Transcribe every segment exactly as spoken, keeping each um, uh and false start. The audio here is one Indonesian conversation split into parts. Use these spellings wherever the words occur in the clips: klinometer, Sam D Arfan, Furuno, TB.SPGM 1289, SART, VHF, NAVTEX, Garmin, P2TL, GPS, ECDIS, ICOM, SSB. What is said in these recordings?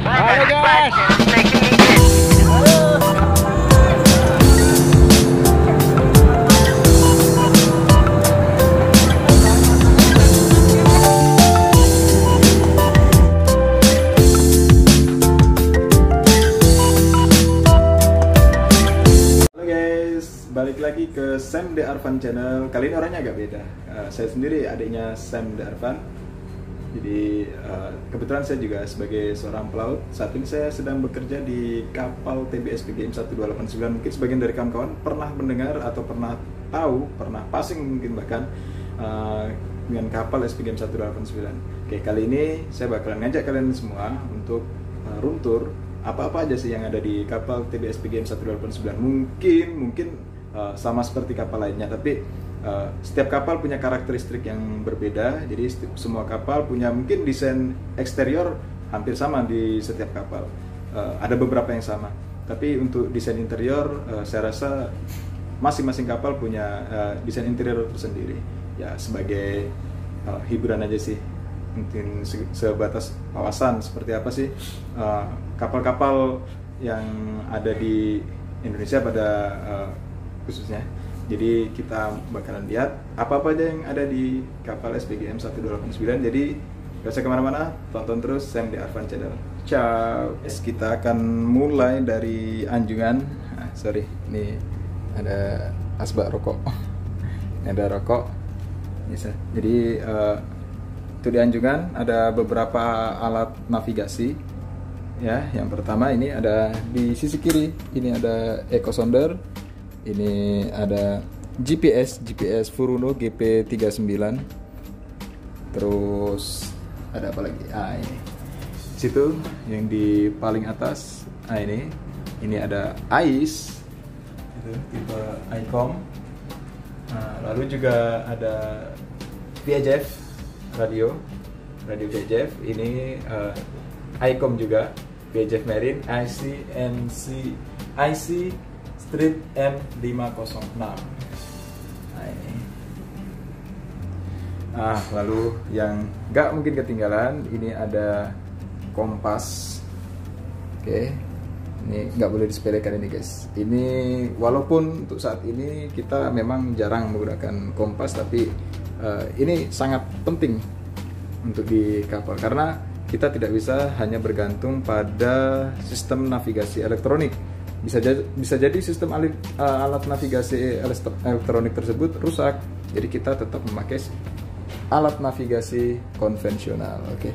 Halo guys. Balik lagi ke Sam D Arfan channel. Kali ini orangnya agak beda. Uh, saya sendiri adiknya Sam D Arfan. Jadi uh, kebetulan saya juga sebagai seorang pelaut. Saat ini saya sedang bekerja di kapal T B S P G M satu dua delapan sembilan. Mungkin sebagian dari kawan-kawan pernah mendengar atau pernah tahu, pernah passing mungkin bahkan uh, dengan kapal S P G M satu dua delapan sembilan. Oke, kali ini saya bakalan ngajak kalian semua untuk uh, room tour apa-apa aja sih yang ada di kapal T B S P G M satu dua delapan sembilan. Mungkin mungkin Uh, sama seperti kapal lainnya, tapi uh, setiap kapal punya karakteristik yang berbeda. Jadi semua kapal punya mungkin desain eksterior hampir sama di setiap kapal. Uh, ada beberapa yang sama, tapi untuk desain interior uh, saya rasa masing-masing kapal punya uh, desain interior tersendiri. Ya sebagai uh, hiburan aja sih, mungkin se sebatas wawasan seperti apa sih kapal-kapal uh, yang ada di Indonesia pada uh, khususnya. Jadi kita bakalan lihat apa-apa aja yang ada di kapal S P G M satu dua delapan sembilan. Jadi gak usah kemana-mana, tonton terus Sam D Arfan channel. Ciao. Kita akan mulai dari anjungan. Ah, sorry, ini ada asbak rokok. Ini ada rokok. Jadi uh, itu di anjungan ada beberapa alat navigasi. Ya, yang pertama ini ada di sisi kiri. Ini ada eco sounder. Ini ada G P S, G P S Furuno G P tiga sembilan. Terus ada apa lagi? Ah, ini. Situ yang di paling atas. Ah, ini. Ini ada I C I S. Itu tipe I C O M. Nah, lalu juga ada V H F radio. Radio V H F ini uh, I C O M juga, V H F Marine, I C M C I C Street M lima nol enam. Nah ini. Ah, lalu yang nggak mungkin ketinggalan ini ada kompas. Oke, ini nggak boleh disepelekan ini guys. Ini walaupun untuk saat ini kita memang jarang menggunakan kompas, tapi uh, ini sangat penting untuk di kapal karena kita tidak bisa hanya bergantung pada sistem navigasi elektronik. Bisa jadi, bisa jadi sistem alat, uh, alat navigasi elektronik tersebut rusak, jadi kita tetap memakai alat navigasi konvensional. Oke, okay.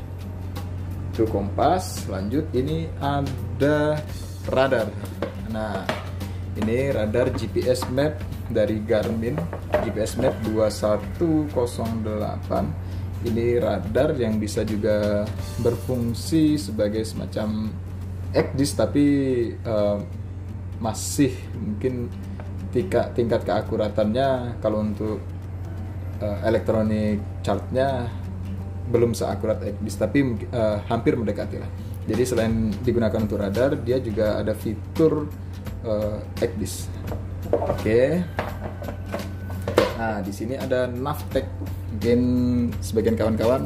Itu kompas. Lanjut, ini ada radar. Nah, ini radar G P S map dari Garmin, G P S map dua satu nol delapan. Ini radar yang bisa juga berfungsi sebagai semacam E C D I S, tapi uh, masih mungkin tingkat tingkat keakuratannya kalau untuk uh, elektronik chartnya belum seakurat E C D I S, tapi uh, hampir mendekati lah. Jadi selain digunakan untuk radar, dia juga ada fitur uh, E C D I S. Oke. Okay. Nah, di sini ada NAVTEX. Mungkin sebagian kawan-kawan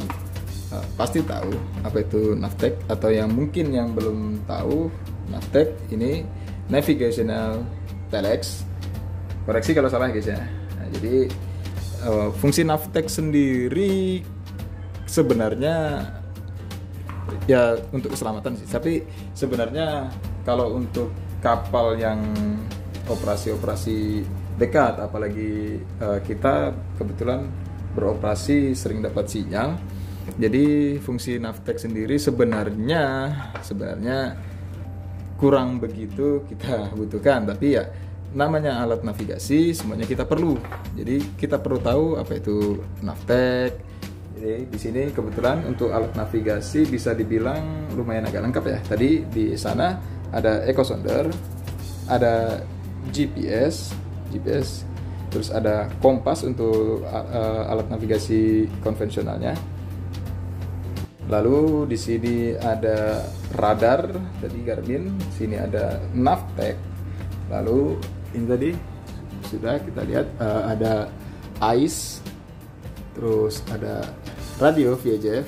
uh, pasti tahu apa itu NAVTEX, atau yang mungkin yang belum tahu, NAVTEX ini Navigational Telex. Koreksi kalau salah guys ya. Nah, jadi uh, fungsi NAVTEX sendiri sebenarnya ya untuk keselamatan sih. Tapi sebenarnya kalau untuk kapal yang operasi-operasi dekat, apalagi uh, kita kebetulan beroperasi sering dapat sinyal. Jadi fungsi NAVTEX sendiri sebenarnya sebenarnya kurang begitu kita butuhkan, tapi ya namanya alat navigasi semuanya kita perlu. Jadi kita perlu tahu apa itu NAVTEX. Jadi di sini kebetulan untuk alat navigasi bisa dibilang lumayan agak lengkap ya. Tadi di sana ada eco sounder, ada G P S, G P S, terus ada kompas untuk alat navigasi konvensionalnya. Lalu di sini ada radar tadi Garmin, sini ada NAVTEX. Lalu ini tadi sudah kita lihat uh, ada I C E, terus ada radio V H F.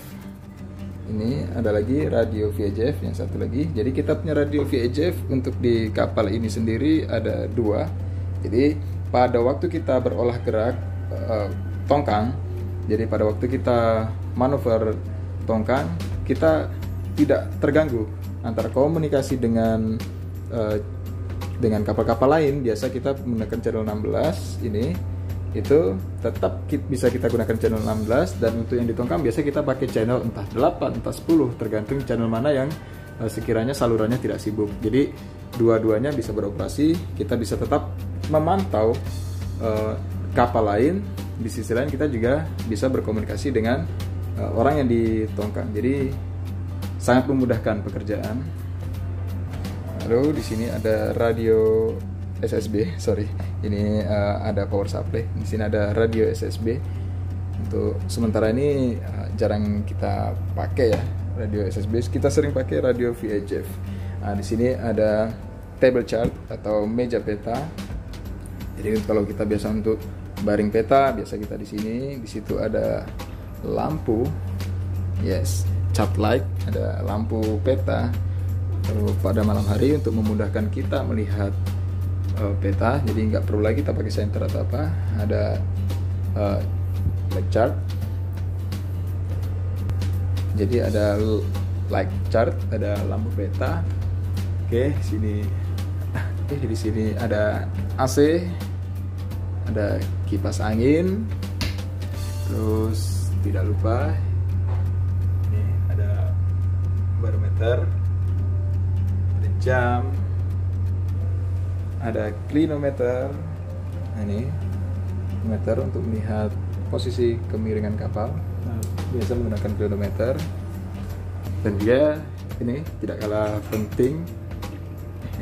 ini ada lagi radio V H F yang satu lagi. Jadi kita punya radio V H F untuk di kapal ini sendiri ada dua. Jadi pada waktu kita berolah gerak uh, tongkang, jadi pada waktu kita manuver tongkang, kita tidak terganggu antara komunikasi dengan uh, dengan kapal-kapal lain. Biasa kita menggunakan channel enam belas ini, itu tetap bisa kita gunakan channel enam belas, dan untuk yang ditongkang biasa kita pakai channel entah delapan entah sepuluh, tergantung channel mana yang sekiranya salurannya tidak sibuk. Jadi dua-duanya bisa beroperasi, kita bisa tetap memantau uh, kapal lain. Di sisi lain kita juga bisa berkomunikasi dengan uh, orang yang ditongkang. Jadi sangat memudahkan pekerjaan. Lalu di sini ada radio S S B, sorry, ini uh, ada power supply. Di sini ada radio S S B. Untuk sementara ini uh, jarang kita pakai ya radio S S B. Kita sering pakai radio V H F. Nah, di sini ada table chart atau meja peta. Jadi kalau kita biasa untuk baring peta, biasa kita di sini. Di situ ada lampu, yes, chart light, ada lampu peta. Lalu pada malam hari untuk memudahkan kita melihat peta, jadi nggak perlu lagi kita pakai senter atau apa. Ada uh, light chart, jadi ada light chart, ada lampu peta. Oke, sini eh, di sini ada A C, ada kipas angin, terus tidak lupa ini ada barometer, ada jam, ada klinometer. Nah, ini meter untuk melihat posisi kemiringan kapal. Nah, biasa menggunakan klinometer. Dan dia ini tidak kalah penting,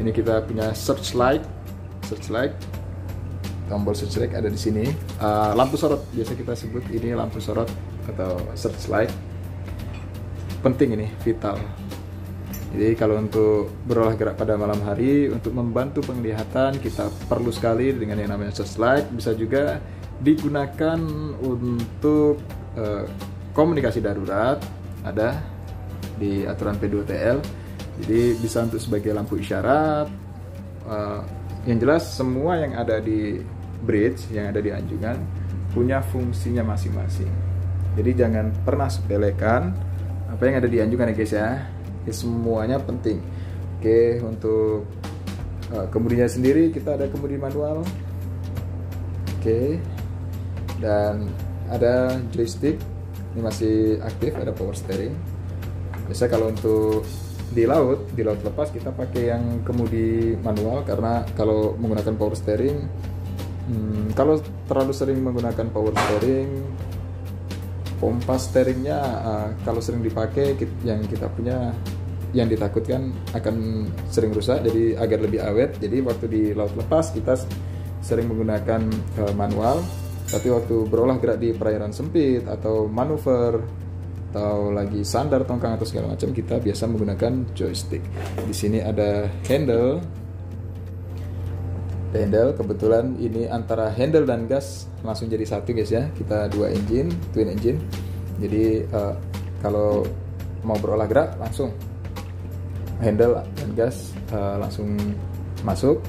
ini kita punya searchlight. Searchlight, tombol searchlight ada di sini. Uh, lampu sorot biasa kita sebut ini lampu sorot atau searchlight. Penting ini, vital. Jadi kalau untuk berolah gerak pada malam hari, untuk membantu penglihatan kita perlu sekali dengan yang namanya searchlight. Bisa juga digunakan untuk e, komunikasi darurat, ada di aturan P dua T L. Jadi bisa untuk sebagai lampu isyarat. E, yang jelas semua yang ada di bridge, yang ada di anjungan punya fungsinya masing-masing. Jadi jangan pernah sepelekan apa yang ada di anjungan ya guys ya. Semuanya penting. Oke, untuk uh, kemudinya sendiri kita ada kemudi manual. Oke, dan ada joystick, ini masih aktif, ada power steering. Biasa kalau untuk di laut, di laut lepas kita pakai yang kemudi manual, karena kalau menggunakan power steering, hmm, kalau terlalu sering menggunakan power steering, pompa steeringnya uh, kalau sering dipakai, yang kita punya yang ditakutkan akan sering rusak. Jadi agar lebih awet, jadi waktu di laut lepas kita sering menggunakan uh, manual, tapi waktu berolah gerak di perairan sempit atau manuver atau lagi sandar tongkang atau segala macam, kita biasa menggunakan joystick. Di sini ada handle. Handle, kebetulan ini antara handle dan gas langsung jadi satu guys ya. Kita dua engine, twin engine. Jadi uh, kalau mau berolah gerak langsung handle dan gas uh, langsung masuk.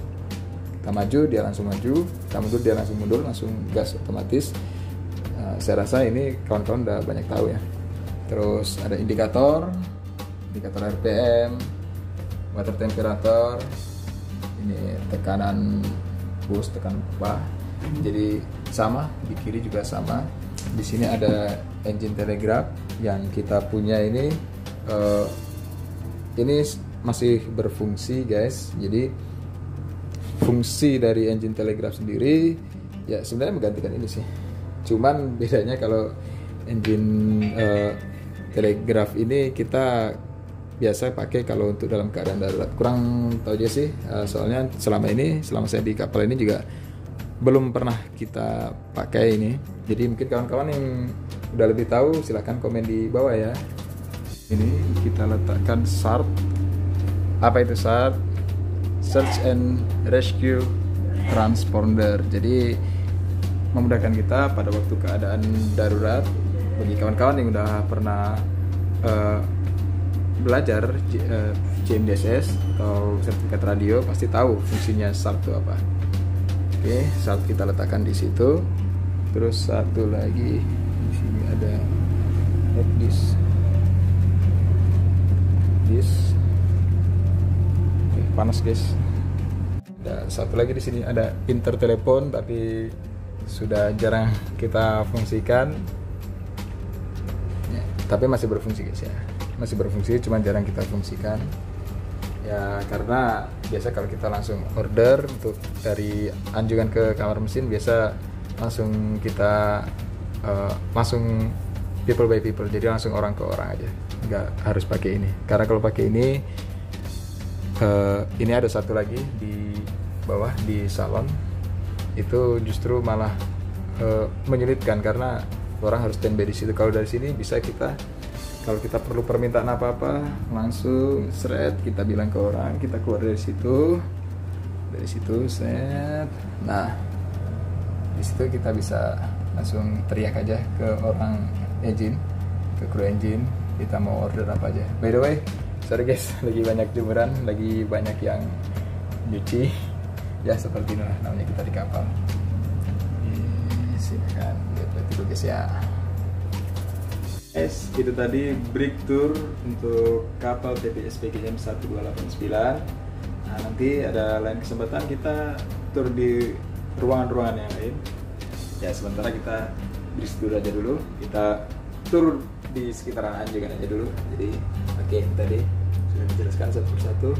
Kita maju, dia langsung maju. Kita mundur, dia langsung mundur. Langsung gas otomatis. uh, Saya rasa ini kawan-kawan udah banyak tahu ya. Terus ada indikator, indikator R P M, water temperature, ini tekanan push, tekanan pupa. Jadi sama, di kiri juga sama. Di sini ada engine telegraph yang kita punya ini. Uh, ini masih berfungsi guys. Jadi fungsi dari engine telegraph sendiri ya sebenarnya menggantikan ini sih. Cuman bedanya kalau engine uh, telegraph ini kita biasa pakai kalau untuk dalam keadaan darurat. Kurang tahu aja sih, soalnya selama ini, selama saya di kapal ini juga belum pernah kita pakai ini. Jadi mungkin kawan-kawan yang udah lebih tahu silahkan komen di bawah ya. Ini kita letakkan SART. Apa itu SART? Search and Rescue Transponder. Jadi memudahkan kita pada waktu keadaan darurat. Bagi kawan-kawan yang udah pernah uh, belajar uh, C M D S S atau sertifikat radio pasti tahu fungsinya SART itu apa. Oke, SART kita letakkan di situ. Terus satu lagi di sini ada ECDIS. ECDIS. Oke, panas guys. Dan satu lagi di sini ada intertelepon, tapi sudah jarang kita fungsikan. Ya, tapi masih berfungsi guys ya. Masih berfungsi, cuma jarang kita fungsikan. Ya, karena biasa kalau kita langsung order untuk dari anjungan ke kamar mesin, biasa langsung kita uh, langsung people by people, jadi langsung orang ke orang aja, nggak harus pakai ini. Karena kalau pakai ini, uh, ini ada satu lagi di bawah di salon, itu justru malah uh, menyulitkan karena orang harus standby di situ. Kalau dari sini bisa kita, kalau kita perlu permintaan apa-apa, langsung seret kita bilang ke orang, kita keluar dari situ, dari situ set. Nah, di situ kita bisa langsung teriak aja ke orang engine, ke kru engine, kita mau order apa aja. By the way, sorry guys, lagi banyak jemuran, lagi banyak yang nyuci. Ya seperti inilah namanya kita di kapal. Silakan lihat-lihat dulu guys ya. Yes, itu tadi break tour untuk kapal T B S P G M seribu dua ratus delapan puluh sembilan. Nah, nanti ada lain kesempatan kita tur di ruangan-ruangan yang lain. Ya, sementara kita break tour aja dulu. Kita tur di sekitaran anjungan aja dulu. Jadi, oke, okay, tadi sudah dijelaskan satu persatu.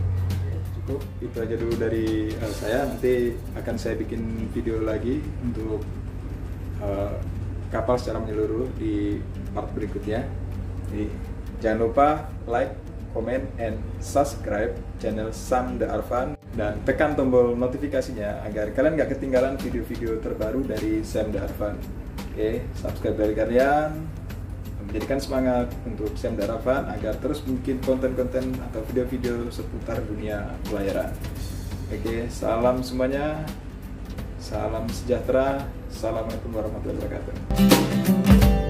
Cukup, itu aja dulu dari uh, saya. Nanti akan saya bikin video lagi untuk uh, kapal secara menyeluruh di part berikutnya. Jadi, jangan lupa like, comment, and subscribe channel Sam D Arfan dan tekan tombol notifikasinya agar kalian gak ketinggalan video-video terbaru dari Sam D Arfan. Oke, subscribe dari kalian menjadikan semangat untuk Sam D Arfan agar terus bikin konten-konten atau video-video seputar dunia pelayaran. Oke, salam semuanya. Salam sejahtera, assalamualaikum warahmatullahi wabarakatuh.